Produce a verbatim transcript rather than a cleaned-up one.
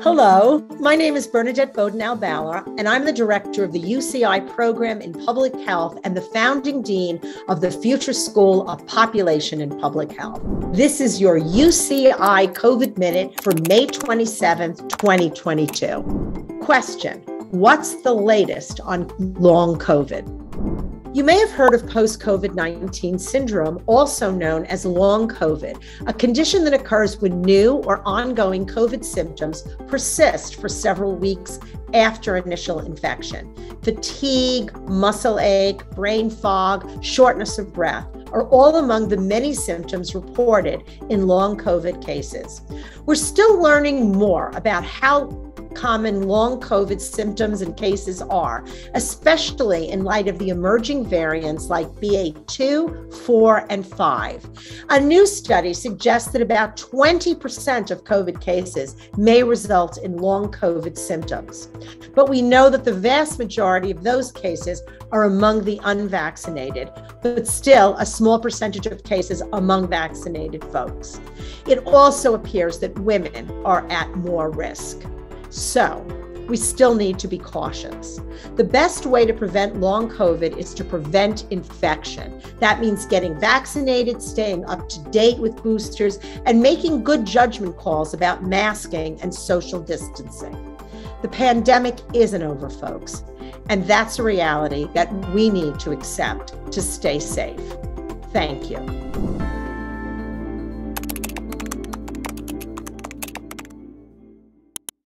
Hello, my name is Bernadette Boden-Albala, and I'm the director of the U C I Program in Public Health and the founding dean of the Future School of Population and Public Health. This is your U C I COVID Minute for May twenty-seventh, twenty twenty-two. Question: what's the latest on long COVID? You may have heard of post COVID nineteen syndrome, also known as long COVID, a condition that occurs when new or ongoing COVID symptoms persist for several weeks after initial infection. Fatigue, muscle ache, brain fog, shortness of breath are all among the many symptoms reported in long COVID cases. We're still learning more about how common long COVID symptoms and cases are, especially in light of the emerging variants like B A two, four, and five. A new study suggests that about twenty percent of COVID cases may result in long COVID symptoms. But we know that the vast majority of those cases are among the unvaccinated, but still a small percentage of cases among vaccinated folks. It also appears that women are at more risk. So, we still need to be cautious. The best way to prevent long COVID is to prevent infection. That means getting vaccinated, staying up to date with boosters, and making good judgment calls about masking and social distancing. The pandemic isn't over, folks, and that's a reality that we need to accept to stay safe. Thank you.